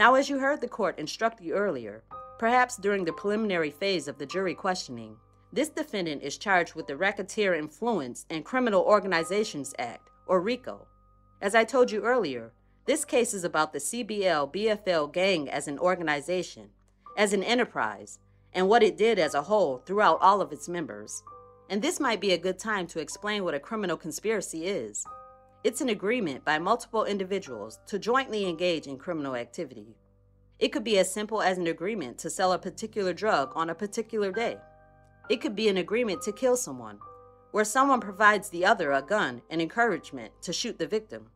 Now, as you heard the court instruct you earlier, perhaps during the preliminary phase of the jury questioning, this defendant is charged with the Racketeer Influence and Criminal Organizations Act, or RICO. As I told you earlier, this case is about the CBL-BFL gang as an organization, as an enterprise, and what it did as a whole throughout all of its members. And this might be a good time to explain what a criminal conspiracy is. It's an agreement by multiple individuals to jointly engage in criminal activity. It could be as simple as an agreement to sell a particular drug on a particular day. It could be an agreement to kill someone, where someone provides the other a gun and encouragement to shoot the victim.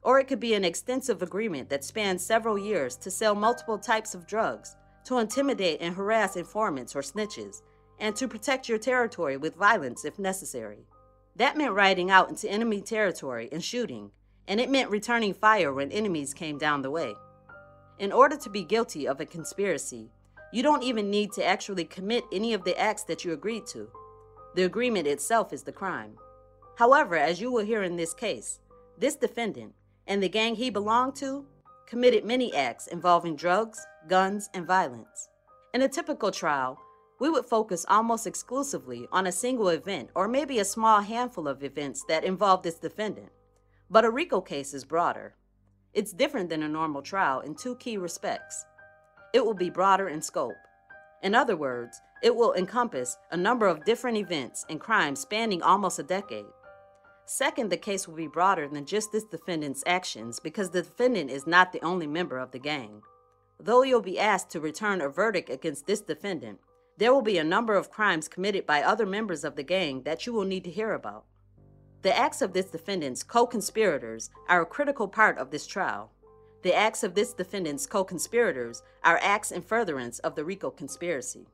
Or it could be an extensive agreement that spans several years to sell multiple types of drugs, to intimidate and harass informants or snitches, and to protect your territory with violence if necessary. That meant riding out into enemy territory and shooting, and it meant returning fire when enemies came down the way. In order to be guilty of a conspiracy, you don't even need to actually commit any of the acts that you agreed to. The agreement itself is the crime. However, as you will hear in this case, this defendant and the gang he belonged to committed many acts involving drugs, guns, and violence. In a typical trial, we would focus almost exclusively on a single event or maybe a small handful of events that involve this defendant. But a RICO case is broader. It's different than a normal trial in two key respects. It will be broader in scope. In other words, it will encompass a number of different events and crimes spanning almost a decade. Second, the case will be broader than just this defendant's actions because the defendant is not the only member of the gang. Though you'll be asked to return a verdict against this defendant, there will be a number of crimes committed by other members of the gang that you will need to hear about. The acts of this defendant's co-conspirators are a critical part of this trial. The acts of this defendant's co-conspirators are acts in furtherance of the RICO conspiracy.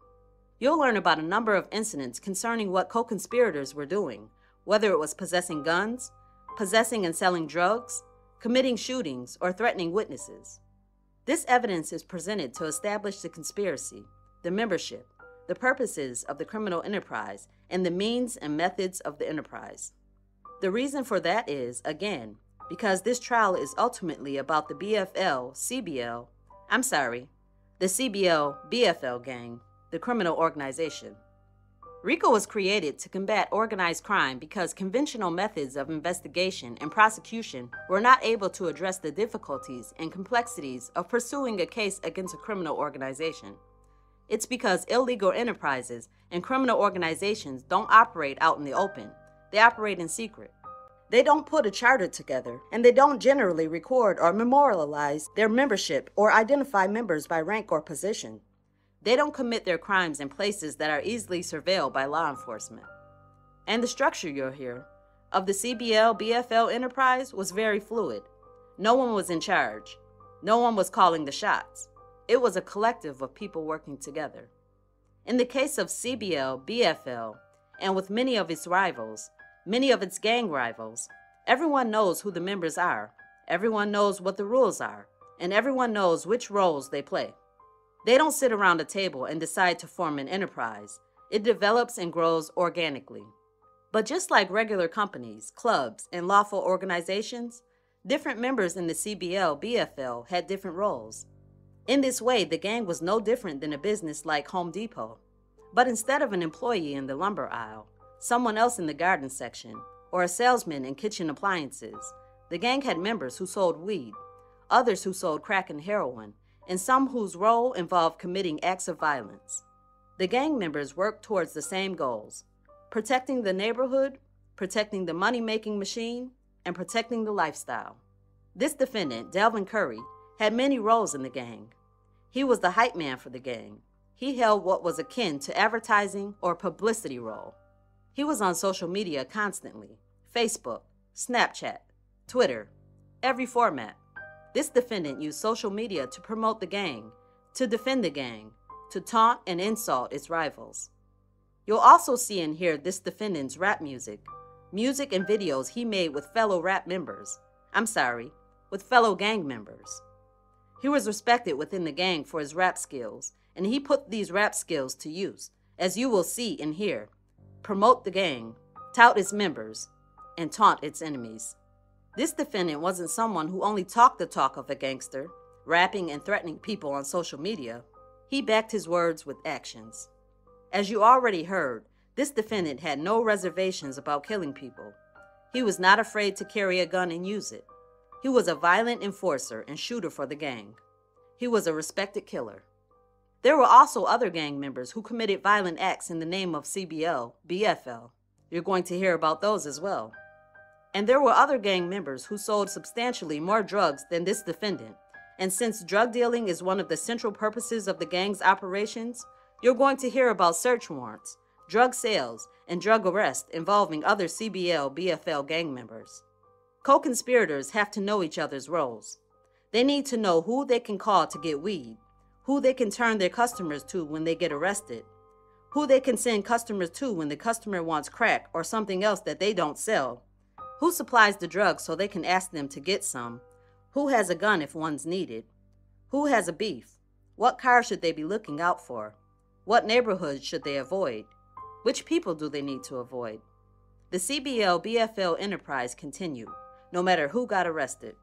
You'll learn about a number of incidents concerning what co-conspirators were doing, whether it was possessing guns, possessing and selling drugs, committing shootings, or threatening witnesses. This evidence is presented to establish the conspiracy, the membership, the purposes of the criminal enterprise, and the means and methods of the enterprise. The reason for that is, again, because this trial is ultimately about the the CBL-BFL gang, the criminal organization. RICO was created to combat organized crime because conventional methods of investigation and prosecution were not able to address the difficulties and complexities of pursuing a case against a criminal organization. It's because illegal enterprises and criminal organizations don't operate out in the open. They operate in secret. They don't put a charter together, and they don't generally record or memorialize their membership or identify members by rank or position. They don't commit their crimes in places that are easily surveilled by law enforcement. And the structure you'll hear of the CBL-BFL enterprise was very fluid. No one was in charge. No one was calling the shots. It was a collective of people working together. In the case of CBL-BFL, and with many of its rivals, many of its gang rivals, everyone knows who the members are, everyone knows what the rules are, and everyone knows which roles they play. They don't sit around a table and decide to form an enterprise. It develops and grows organically. But just like regular companies, clubs, and lawful organizations, different members in the CBL-BFL had different roles. In this way, the gang was no different than a business like Home Depot. But instead of an employee in the lumber aisle, someone else in the garden section, or a salesman in kitchen appliances, the gang had members who sold weed, others who sold crack and heroin, and some whose role involved committing acts of violence. The gang members worked towards the same goals: protecting the neighborhood, protecting the money-making machine, and protecting the lifestyle. This defendant, Delvin Curry, had many roles in the gang. He was the hype man for the gang. He held what was akin to advertising or publicity role. He was on social media constantly: Facebook, Snapchat, Twitter, every format. This defendant used social media to promote the gang, to defend the gang, to taunt and insult its rivals. You'll also see and hear this defendant's rap music and videos he made with fellow gang members. He was respected within the gang for his rap skills, and he put these rap skills to use, as you will see and hear: promote the gang, tout its members, and taunt its enemies. This defendant wasn't someone who only talked the talk of a gangster, rapping and threatening people on social media, he backed his words with actions. As you already heard, this defendant had no reservations about killing people. He was not afraid to carry a gun and use it. He was a violent enforcer and shooter for the gang. He was a respected killer. There were also other gang members who committed violent acts in the name of CBL-BFL. You're going to hear about those as well. And there were other gang members who sold substantially more drugs than this defendant. And since drug dealing is one of the central purposes of the gang's operations, you're going to hear about search warrants, drug sales, and drug arrests involving other CBL-BFL gang members. Co-conspirators have to know each other's roles. They need to know who they can call to get weed, who they can turn their customers to when they get arrested, who they can send customers to when the customer wants crack or something else that they don't sell, who supplies the drugs so they can ask them to get some, who has a gun if one's needed, who has a beef, what car should they be looking out for, what neighborhood should they avoid, which people do they need to avoid. The CBL-BFL enterprise continued, no matter who got arrested.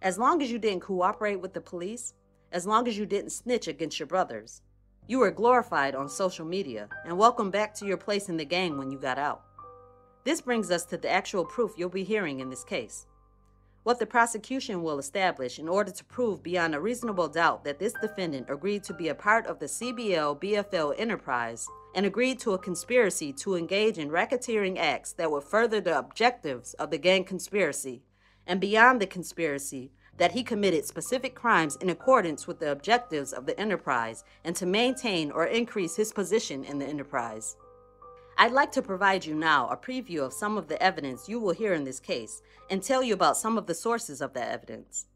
As long as you didn't cooperate with the police, as long as you didn't snitch against your brothers, you were glorified on social media and welcomed back to your place in the gang when you got out. This brings us to the actual proof you'll be hearing in this case. What the prosecution will establish in order to prove beyond a reasonable doubt that this defendant agreed to be a part of the CBL-BFL enterprise and agreed to a conspiracy to engage in racketeering acts that would further the objectives of the gang conspiracy, and beyond the conspiracy, that he committed specific crimes in accordance with the objectives of the enterprise and to maintain or increase his position in the enterprise. I'd like to provide you now a preview of some of the evidence you will hear in this case and tell you about some of the sources of that evidence.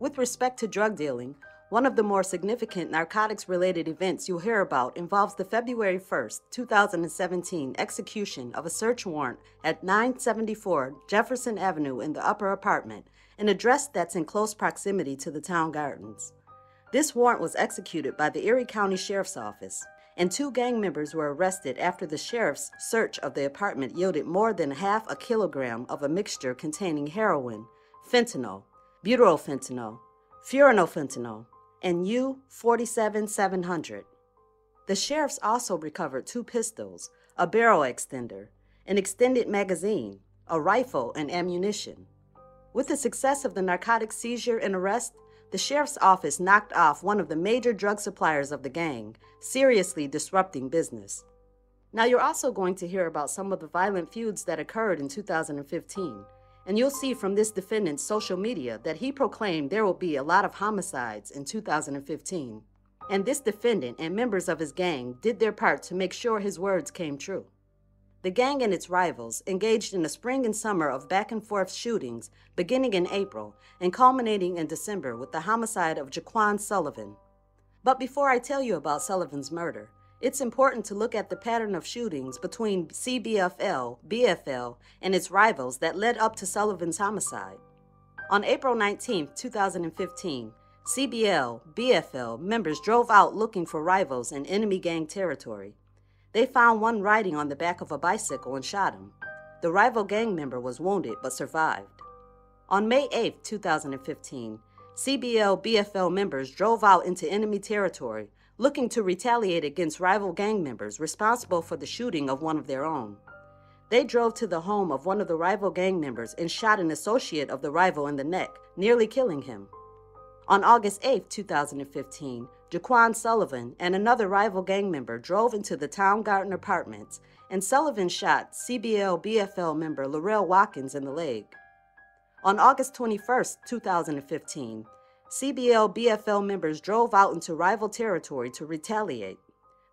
With respect to drug dealing, one of the more significant narcotics-related events you'll hear about involves the February 1, 2017 execution of a search warrant at 974 Jefferson Avenue in the upper apartment, an address that's in close proximity to the Town Gardens. This warrant was executed by the Erie County Sheriff's Office, and two gang members were arrested after the sheriff's search of the apartment yielded more than half a kilogram of a mixture containing heroin, fentanyl, butyrofentanil, furanol fentanyl, and U-47700. The sheriffs also recovered two pistols, a barrel extender, an extended magazine, a rifle, and ammunition. With the success of the narcotic seizure and arrest, the sheriff's office knocked off one of the major drug suppliers of the gang, seriously disrupting business. Now you're also going to hear about some of the violent feuds that occurred in 2015. And you'll see from this defendant's social media that he proclaimed there will be a lot of homicides in 2015. And this defendant and members of his gang did their part to make sure his words came true. The gang and its rivals engaged in a spring and summer of back-and-forth shootings beginning in April and culminating in December with the homicide of Jaquan Sullivan. But before I tell you about Sullivan's murder, it's important to look at the pattern of shootings between CBFL, BFL, and its rivals that led up to Sullivan's homicide. On April 19, 2015, CBL, BFL members drove out looking for rivals in enemy gang territory. They found one riding on the back of a bicycle and shot him. The rival gang member was wounded but survived. On May 8, 2015, CBL, BFL members drove out into enemy territory looking to retaliate against rival gang members responsible for the shooting of one of their own. They drove to the home of one of the rival gang members and shot an associate of the rival in the neck, nearly killing him. On August 8, 2015, Jaquan Sullivan and another rival gang member drove into the Town Garden Apartments, and Sullivan shot CBL-BFL member Lorell Watkins in the leg. On August 21, 2015, CBL-BFL members drove out into rival territory to retaliate.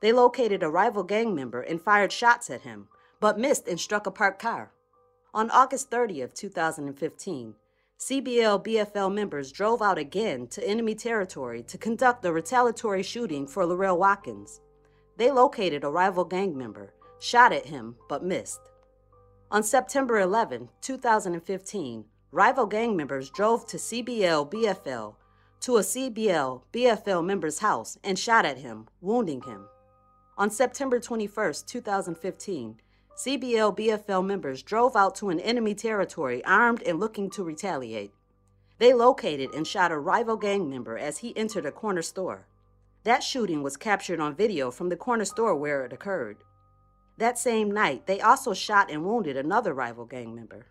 They located a rival gang member and fired shots at him, but missed and struck a parked car. On August 30, 2015, CBL-BFL members drove out again to enemy territory to conduct a retaliatory shooting for Lorell Watkins. They located a rival gang member, shot at him, but missed. On September 11, 2015, rival gang members drove to CBL-BFL, to a CBL-BFL member's house and shot at him, wounding him. On September 21, 2015, CBL-BFL members drove out to an enemy territory armed and looking to retaliate. They located and shot a rival gang member as he entered a corner store. That shooting was captured on video from the corner store where it occurred. That same night, they also shot and wounded another rival gang member.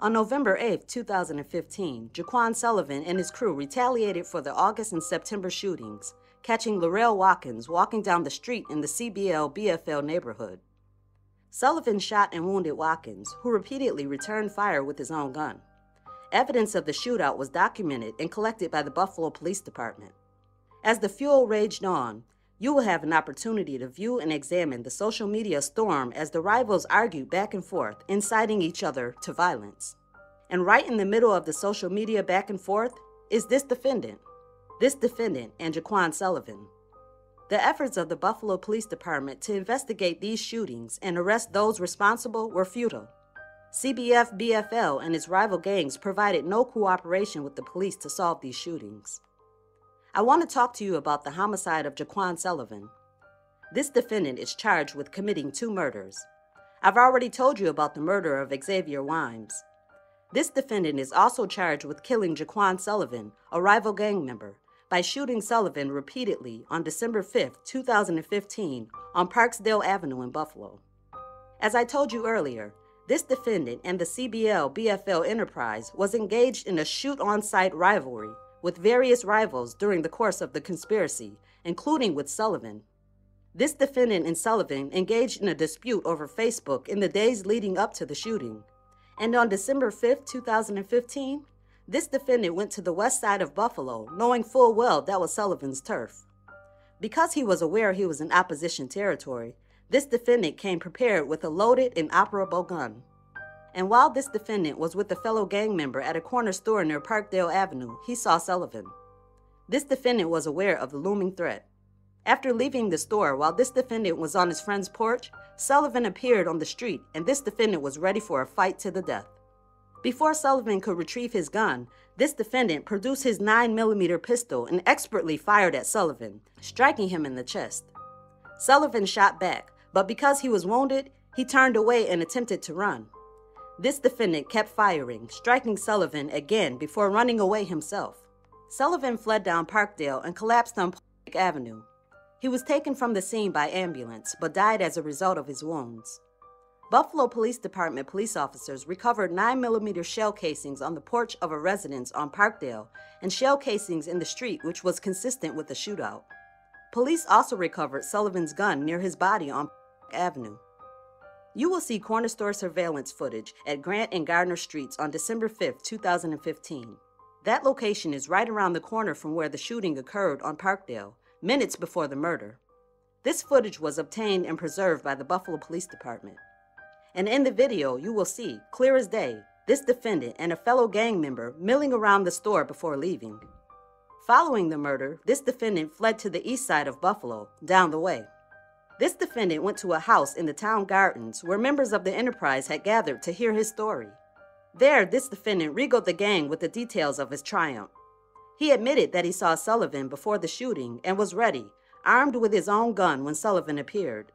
On November 8, 2015, Jaquan Sullivan and his crew retaliated for the August and September shootings, catching Lorell Watkins walking down the street in the CBL-BFL neighborhood. Sullivan shot and wounded Watkins, who repeatedly returned fire with his own gun. Evidence of the shootout was documented and collected by the Buffalo Police Department. As the fuel raged on, you will have an opportunity to view and examine the social media storm as the rivals argued back and forth, inciting each other to violence. And right in the middle of the social media back and forth is this defendant and Jaquan Sullivan. The efforts of the Buffalo Police Department to investigate these shootings and arrest those responsible were futile. CBF-BFL and its rival gangs provided no cooperation with the police to solve these shootings. I want to talk to you about the homicide of Jaquan Sullivan. This defendant is charged with committing two murders. I've already told you about the murder of Xavier Wines. This defendant is also charged with killing Jaquan Sullivan, a rival gang member, by shooting Sullivan repeatedly on December 5, 2015, on Parksdale Avenue in Buffalo. As I told you earlier, this defendant and the CBL-BFL enterprise was engaged in a shoot-on-sight rivalry with various rivals during the course of the conspiracy, including with Sullivan. This defendant and Sullivan engaged in a dispute over Facebook in the days leading up to the shooting. And on December 5, 2015, this defendant went to the west side of Buffalo, knowing full well that was Sullivan's turf. Because he was aware he was in opposition territory, this defendant came prepared with a loaded and operable gun. And while this defendant was with a fellow gang member at a corner store near Parkdale Avenue, he saw Sullivan. This defendant was aware of the looming threat. After leaving the store, while this defendant was on his friend's porch, Sullivan appeared on the street, and this defendant was ready for a fight to the death. Before Sullivan could retrieve his gun, this defendant produced his 9mm pistol and expertly fired at Sullivan, striking him in the chest. Sullivan shot back, but because he was wounded, he turned away and attempted to run. This defendant kept firing, striking Sullivan again before running away himself. Sullivan fled down Parkdale and collapsed on Park Avenue. He was taken from the scene by ambulance, but died as a result of his wounds. Buffalo Police Department police officers recovered 9mm shell casings on the porch of a residence on Parkdale and shell casings in the street, which was consistent with the shootout. Police also recovered Sullivan's gun near his body on Park Avenue. You will see corner store surveillance footage at Grant and Gardner Streets on December 5, 2015. That location is right around the corner from where the shooting occurred on Parkdale, minutes before the murder. This footage was obtained and preserved by the Buffalo Police Department. And in the video, you will see, clear as day, this defendant and a fellow gang member milling around the store before leaving. Following the murder, this defendant fled to the east side of Buffalo, down the way. This defendant went to a house in the Town Gardens where members of the enterprise had gathered to hear his story. There, this defendant regaled the gang with the details of his triumph. He admitted that he saw Sullivan before the shooting and was ready, armed with his own gun when Sullivan appeared.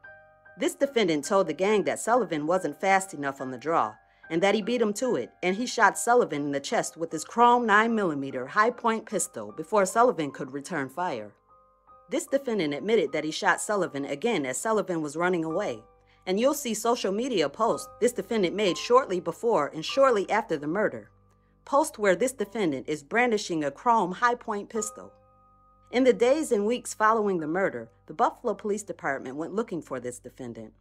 This defendant told the gang that Sullivan wasn't fast enough on the draw and that he beat him to it, and he shot Sullivan in the chest with his chrome 9mm high-point pistol before Sullivan could return fire. This defendant admitted that he shot Sullivan again as Sullivan was running away, and you'll see social media posts this defendant made shortly before and shortly after the murder, posts where this defendant is brandishing a chrome high-point pistol. In the days and weeks following the murder, the Buffalo Police Department went looking for this defendant.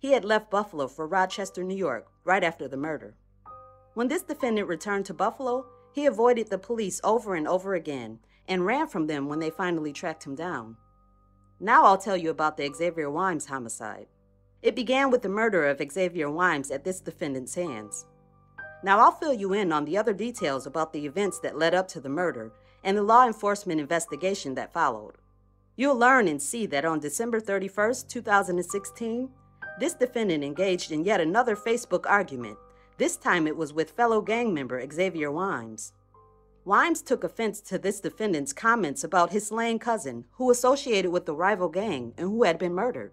He had left Buffalo for Rochester, New York, right after the murder. When this defendant returned to Buffalo, he avoided the police over and over again, and ran from them when they finally tracked him down. Now I'll tell you about the Xavier Wines homicide. It began with the murder of Xavier Wines at this defendant's hands. Now I'll fill you in on the other details about the events that led up to the murder and the law enforcement investigation that followed. You'll learn and see that on December 31st, 2016, this defendant engaged in yet another Facebook argument. This time it was with fellow gang member Xavier Wines. Wines took offense to this defendant's comments about his slain cousin, who associated with the rival gang and who had been murdered.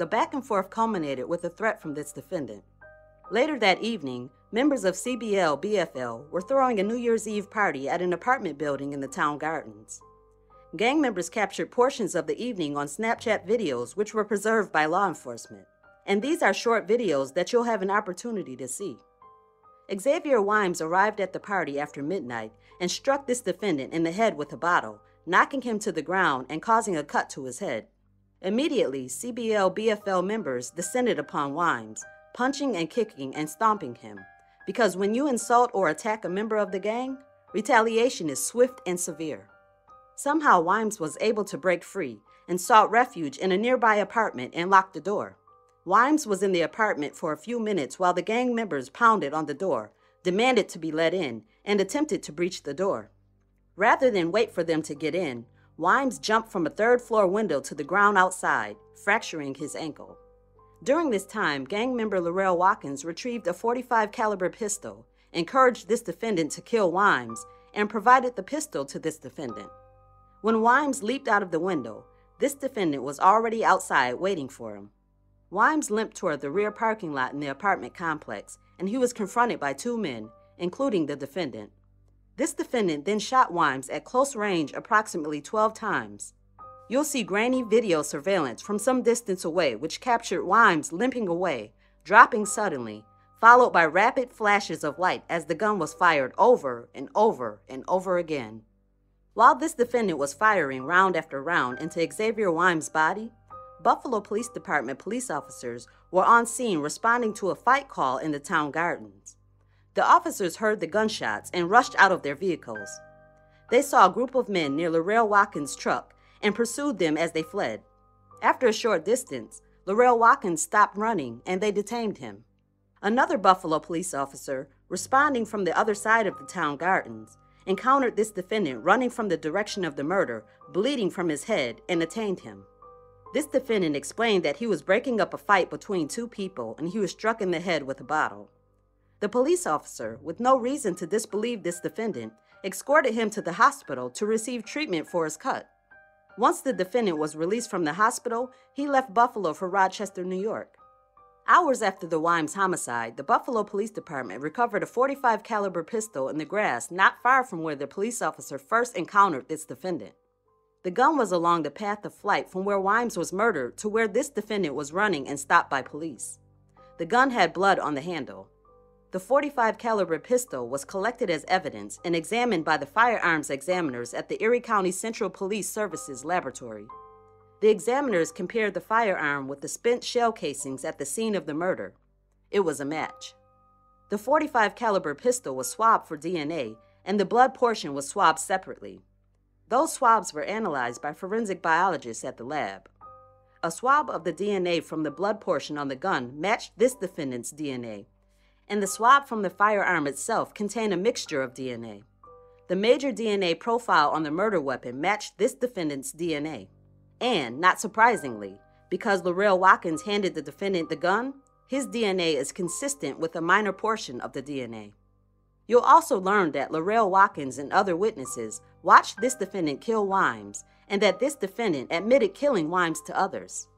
The back and forth culminated with a threat from this defendant. Later that evening, members of CBL-BFL were throwing a New Year's Eve party at an apartment building in the Town Gardens. Gang members captured portions of the evening on Snapchat videos, which were preserved by law enforcement. And these are short videos that you'll have an opportunity to see. Xavier Wines arrived at the party after midnight and struck this defendant in the head with a bottle, knocking him to the ground and causing a cut to his head. Immediately, CBL-BFL members descended upon Wines, punching and kicking and stomping him, because when you insult or attack a member of the gang, retaliation is swift and severe. Somehow, Wines was able to break free and sought refuge in a nearby apartment and locked the door. Wines was in the apartment for a few minutes while the gang members pounded on the door, demanded to be let in, and attempted to breach the door. Rather than wait for them to get in, Wines jumped from a third-floor window to the ground outside, fracturing his ankle. During this time, gang member Lorell Watkins retrieved a .45 caliber pistol, encouraged this defendant to kill Wines, and provided the pistol to this defendant. When Wines leaped out of the window, this defendant was already outside waiting for him. Wines limped toward the rear parking lot in the apartment complex, and he was confronted by two men, including the defendant. This defendant then shot Wines at close range approximately 12 times. You'll see grainy video surveillance from some distance away, which captured Wines limping away, dropping suddenly, followed by rapid flashes of light as the gun was fired over and over and over again. While this defendant was firing round after round into Xavier Wines' body, Buffalo Police Department police officers were on scene responding to a fight call in the Town Gardens. The officers heard the gunshots and rushed out of their vehicles. They saw a group of men near Lorell Watkins' truck and pursued them as they fled. After a short distance, Lorell Watkins stopped running and they detained him. Another Buffalo police officer, responding from the other side of the Town Gardens, encountered this defendant running from the direction of the murder, bleeding from his head, and attained him. This defendant explained that he was breaking up a fight between two people and he was struck in the head with a bottle. The police officer, with no reason to disbelieve this defendant, escorted him to the hospital to receive treatment for his cut. Once the defendant was released from the hospital, he left Buffalo for Rochester, New York. Hours after the Wines homicide, the Buffalo Police Department recovered a .45 caliber pistol in the grass not far from where the police officer first encountered this defendant. The gun was along the path of flight from where Wines was murdered to where this defendant was running and stopped by police. The gun had blood on the handle. The .45 caliber pistol was collected as evidence and examined by the firearms examiners at the Erie County Central Police Services Laboratory. The examiners compared the firearm with the spent shell casings at the scene of the murder. It was a match. The .45 caliber pistol was swabbed for DNA, and the blood portion was swabbed separately. Those swabs were analyzed by forensic biologists at the lab. A swab of the DNA from the blood portion on the gun matched this defendant's DNA, and the swab from the firearm itself contained a mixture of DNA. The major DNA profile on the murder weapon matched this defendant's DNA. And, not surprisingly, because Lorell Watkins handed the defendant the gun, his DNA is consistent with a minor portion of the DNA. You'll also learn that Lorell Watkins and other witnesses watched this defendant kill Wines, and that this defendant admitted killing Wines to others.